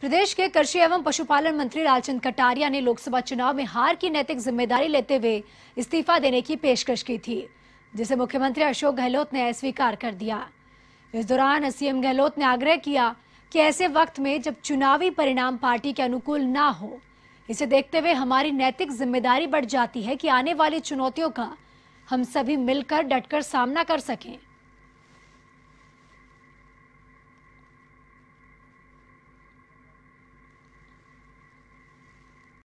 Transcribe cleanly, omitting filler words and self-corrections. प्रदेश के कृषि एवं पशुपालन मंत्री लालचंद कटारिया ने लोकसभा चुनाव में हार की नैतिक जिम्मेदारी लेते हुए इस्तीफा देने की पेशकश की थी, जिसे मुख्यमंत्री अशोक गहलोत ने अस्वीकार कर दिया। इस दौरान सीएम गहलोत ने आग्रह किया कि ऐसे वक्त में जब चुनावी परिणाम पार्टी के अनुकूल ना हो, इसे देखते हुए हमारी नैतिक जिम्मेदारी बढ़ जाती है कि आने वाली चुनौतियों का हम सभी मिलकर डटकर सामना कर सकें।